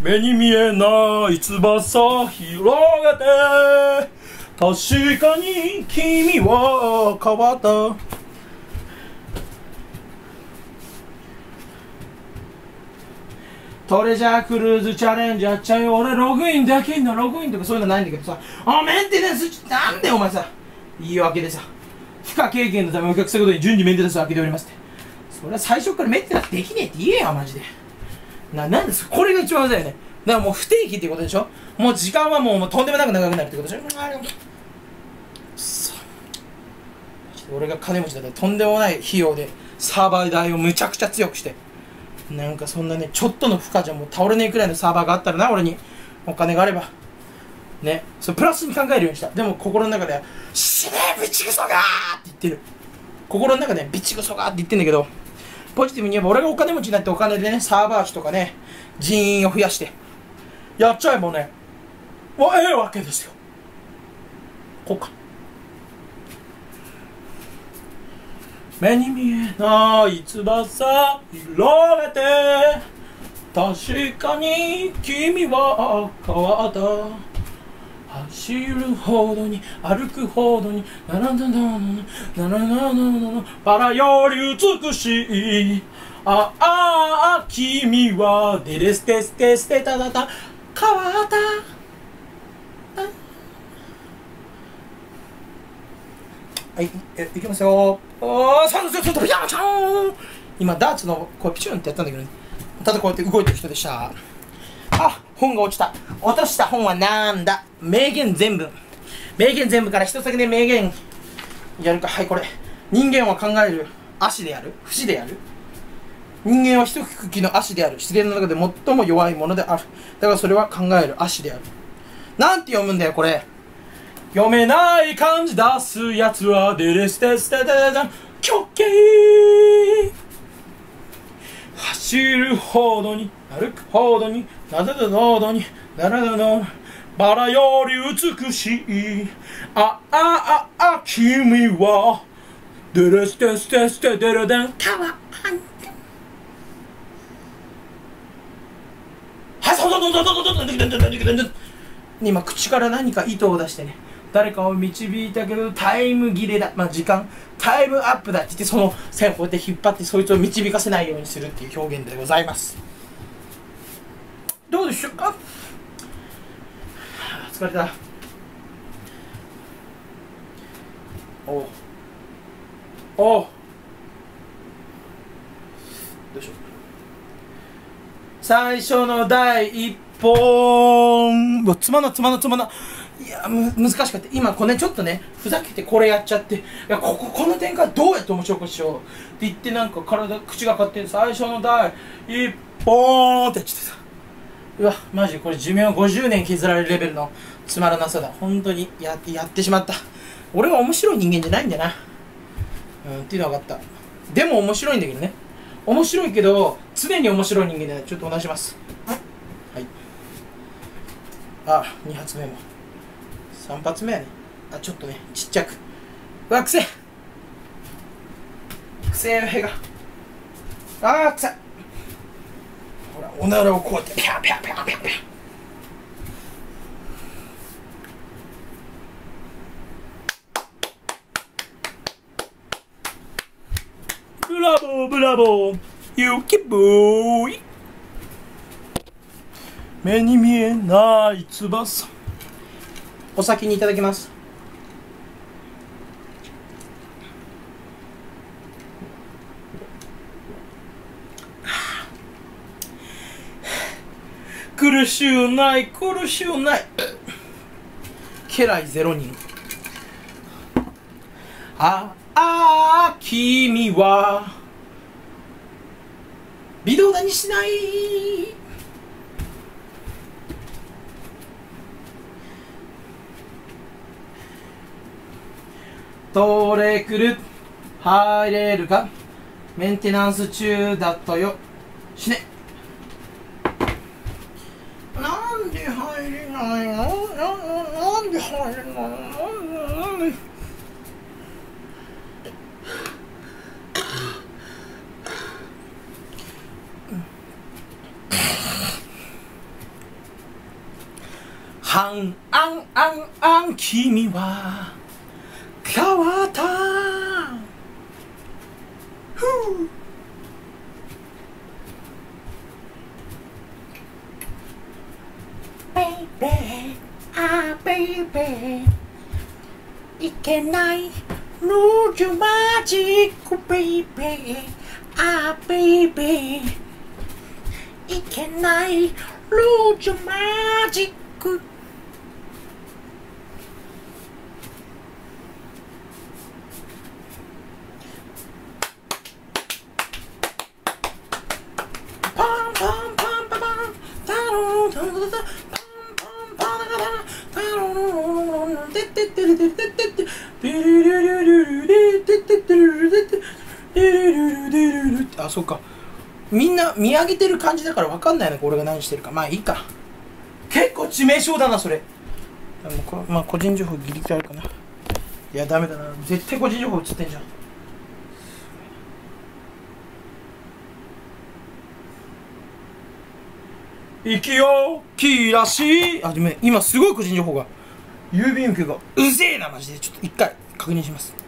目に見えない翼広げて、確かに君は変わった。トレジャークルーズチャレンジやっちゃうよ。俺ログインできんの。ログインとかそういうのないんだけどさ、メンテナンスなんでお前さ、言い訳でさ、不可経験のためお客さんごとに順次メンテナンスを開けておりますって。それは最初からメンテナンスできねえって言えよマジで。なんですかこれが一番だよね。だからもう不定期ってことでしょ。もう時間はもうとんでもなく長くなるってことでしょ。俺が金持ちだったらとんでもない費用でサーバー代をむちゃくちゃ強くして、なんかそんなねちょっとの負荷じゃもう倒れねえくらいのサーバーがあったらな、俺にお金があればね、それプラスに考えるようにした。でも心の中では「死ねえビチクソがー!」って言ってる。心の中でビチクソがーって言ってんだけど、ポジティブに言えば俺がお金持ちになってお金でねサーバー費とかね人員を増やしてやっちゃえばね、ええわけですよ。こうか。目に見えない翼広げて、確かに君は変わった。走るほどに歩くほどにならななななななバラより美しい。ああ君はデレステステステタタタ変わった。はい、いきますよ。今、ダーツのこうピチュンってやったんだけどね。ただこうやって動いてる人でした。あ、本が落ちた。落とした本はなんだ。名言全文。名言全文から一つだけで名言やるか。はい、これ。人間は考える足である。節である。人間は一茎きの足である。自然の中で最も弱いものである。だからそれは考える足である。なんて読むんだよ、これ。読めない漢字出すやつはデレステステテテキョッキー。走るほどに歩くほどになだだどどになだだどバラより美しい。君はデレステステステデレデンカワハンテン。はっそうそうそうそうそうそう。今口から何か糸を出してね、誰かを導いたけどタイム切れだ、時間タイムアップだって言って、その線をこうやって引っ張ってそいつを導かせないようにするっていう表現でございます。どうでしょうか。疲れた。おうおう、どうしよう。最初の第一ポーン。うわ、つまんな。いや、難しかった。今、これ、ね、ちょっとね、ふざけてこれやっちゃって、いや、この展開どうやって面白くしようって言って、なんか口が勝手に最初の第一ポーンってやっちゃってさ。うわ、マジこれ寿命50年削られるレベルのつまらなさだ。本当にやってしまった。俺は面白い人間じゃないんだな。っていうのは分かった。でも面白いんだけどね。面白いけど、常に面白い人間で、ちょっとお願いします。2発目も3発目やね。ちょっとねちっちゃく。うわ、くせえよ、へがくせえ。ほら、おならをこうやってピャンピャンピャンピャンピャン。ブラボーブラボーユキボーイ。目に見えない翼。お先にいただきます。苦しゅうない苦しゅうない。家来0人。君は微動だにしない。どれくる入れるか、メンテナンス中だったよ。死ね。なんで入れないの、なんで入れないの、なんで。あんあんあんあん君は変わった。ふう。ベイベーあベイベーいけないルージュマジックベイベーあベイベーいけないルージュマジックあ、そうか。みんな見上げてる感じだから分かんないのか、俺が何してるか。まあいいか。結構致命傷だな、それ。でもこれまあ個人情報ギリギリあるかな。いや、ダメだな。絶対個人情報映ってんじゃん。生きよう、きらしい。あ、でも今すごい個人情報が。郵便受けがうぜえな、マジで。ちょっと一回確認します。